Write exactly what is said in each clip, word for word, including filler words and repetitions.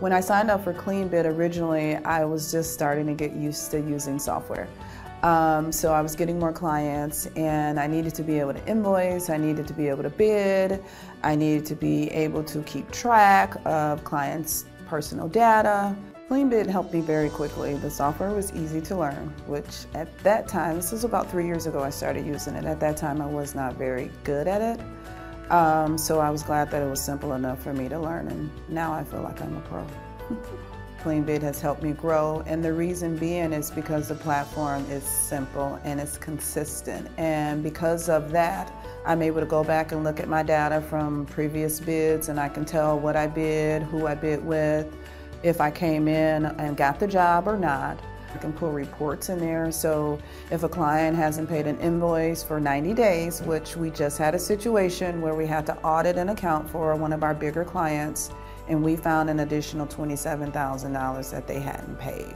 When I signed up for CleanBid originally, I was just starting to get used to using software. Um, so I was getting more clients, and I needed to be able to invoice, I needed to be able to bid, I needed to be able to keep track of clients' personal data. CleanBid helped me very quickly. The software was easy to learn, which at that time, this was about three years ago I started using it. At that time I was not very good at it, um, so I was glad that it was simple enough for me to learn, and now I feel like I'm a pro. CleanBid has helped me grow, and the reason being is because the platform is simple and it's consistent, and because of that I'm able to go back and look at my data from previous bids, and I can tell what I bid, who I bid with, if I came in and got the job or not. I can pull reports in there, so if a client hasn't paid an invoice for ninety days, which we just had a situation where we had to audit an account for one of our bigger clients, and we found an additional twenty-seven thousand dollars that they hadn't paid.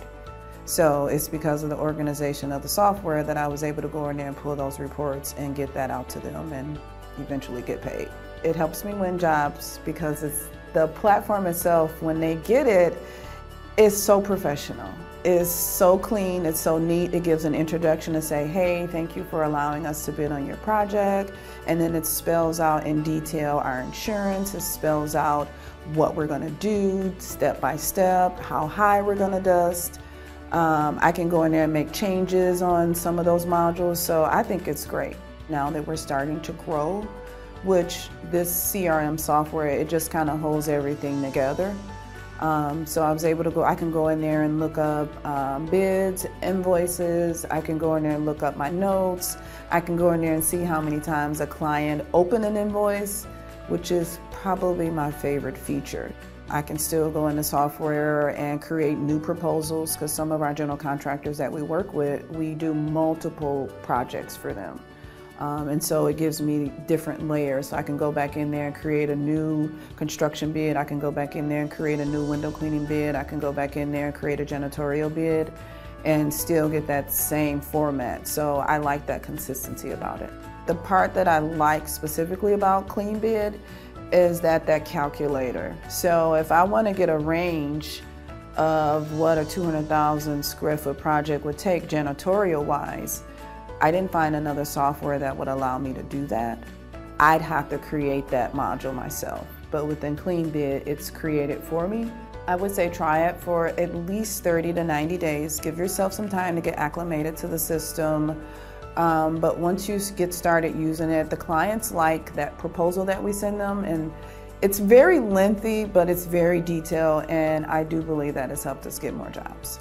So it's because of the organization of the software that I was able to go in there and pull those reports and get that out to them and eventually get paid. It helps me win jobs because it's the platform itself, when they get it, is so professional. It's so clean, it's so neat. It gives an introduction to say, hey, thank you for allowing us to bid on your project. And then it spells out in detail our insurance. It spells out what we're gonna do, step by step, how high we're gonna dust. Um, I can go in there and make changes on some of those modules. So I think it's great. Now that we're starting to grow, which this C R M software, it just kind of holds everything together. Um, so I was able to go, I can go in there and look up um, bids, invoices, I can go in there and look up my notes, I can go in there and see how many times a client opened an invoice, which is probably my favorite feature. I can still go into software and create new proposals because some of our general contractors that we work with, we do multiple projects for them. Um, and so it gives me different layers. So I can go back in there and create a new construction bid. I can go back in there and create a new window cleaning bid. I can go back in there and create a janitorial bid and still get that same format. So I like that consistency about it. The part that I like specifically about CleanBid is that that calculator. So if I want to get a range of what a two hundred thousand square foot project would take janitorial wise, I didn't find another software that would allow me to do that. I'd have to create that module myself, but within CleanBid, it's created for me. I would say try it for at least thirty to ninety days. Give yourself some time to get acclimated to the system, um, but once you get started using it, the clients like that proposal that we send them, and it's very lengthy, but it's very detailed, and I do believe that it's helped us get more jobs.